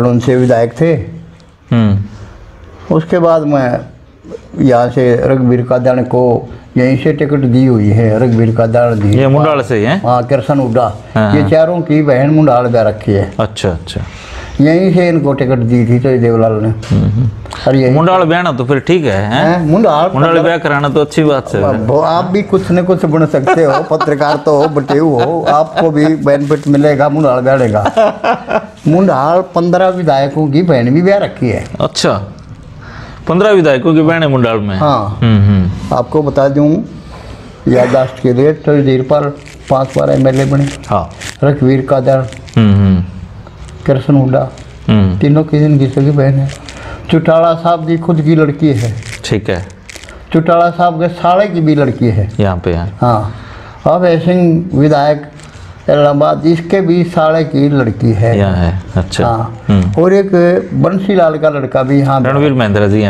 उनसे विधायक थे। उसके बाद मैं यहाँ से रघुवीर का दान को यहीं से टिकट दी हुई है। रघुवीर का दान दी ये मुंडाल से है। हाँ, करसनुड्डा। ये चारों की बहन मुंडाल में रखी है। अच्छा अच्छा, यहीं से इनको टिकट दी थी तो देवलाल ने। और यही मुंडाल बहना तो फिर ठीक है, मुंडाल ब्याह कराना तो अच्छी बात है। आप भी कुछ न कुछ बन सकते हो, पत्रकार तो हो, बटेऊ हो, आपको भी बेनिफिट मिलेगा। मुंडाल बैठेगा। मुंडाल 15 विधायकों की बहन भी ब्याह रखी है। अच्छा, 15 विधायकों की बहन है मुंडाल में। हाँ, आपको बता दूं याददाश्त के लिए, थोड़ी देर पर 5 बार MLA बने। हाँ, रघुवीर का दान, कृष्ण हुडा, तीनों की जिनकी सभी बहन है। चुटाला साहब की खुद की लड़की है। ठीक है, चुटाला साहब के साले की भी लड़की है यहाँ पे। हाँ, अब ऐसे विधायक इलाहाबाद, इसके भी साले की लड़की है। अच्छा। हाँ, और एक बंसीलाल का लड़का भी यहाँ, रणवीर महेंद्रा जी भी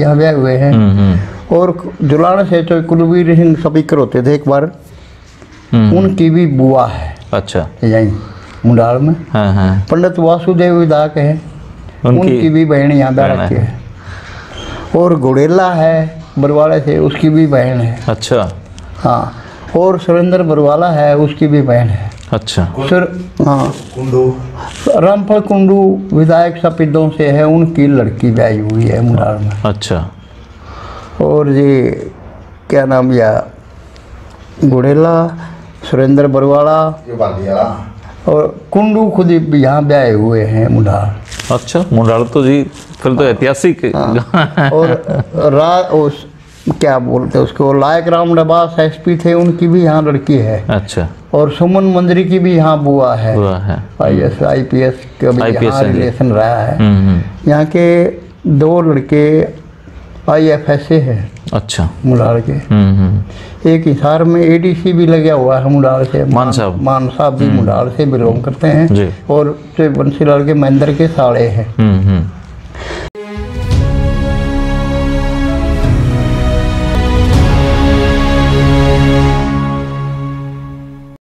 यहाँ ब्याह हुए हैं। और जुलान से तो कुलवीर सिंह स्पीकर होते थे एक बार, उनकी भी बुआ है। अच्छा, यही मुंडाल में। पंडित वासुदेव विधायक है, उनकी भी बहन यहाँ ब्याह रखी है। और गुढेला है बरवाला से, उसकी भी बहन है। अच्छा। हाँ, और सुरेंद्र बरवाला है, उसकी भी बहन है। अच्छा। सर हाँ, रामपाल कुंडू विधायक सपिदों से है, उनकी लड़की ब्याही हुई है मुंडाल में। अच्छा। और ये क्या नाम, या गुढेला, सुरेंद्र बरवाला और कुंडू खुद यहाँ ब्याहे हुए हैं मुंडाल। अच्छा, मुंडाल तो जी फिर तो ऐतिहासिक। हाँ, और क्या बोलते हैं उसको, लायक राम डबास SP थे, उनकी भी यहाँ लड़की है। अच्छा। और सुमन मंदिर की भी यहाँ बुआ है। IPS का भी यहाँ रिलेशन रहा है। यहाँ के 2 लड़के IFSA है। अच्छा, मुंडाल के। एक हिसार में ADC भी लगा हुआ है मुंडाल से, मान साहब भी मुंडाल से बिलोंग करते हैं। और बंसीलाल के महेंद्र के साले हैं।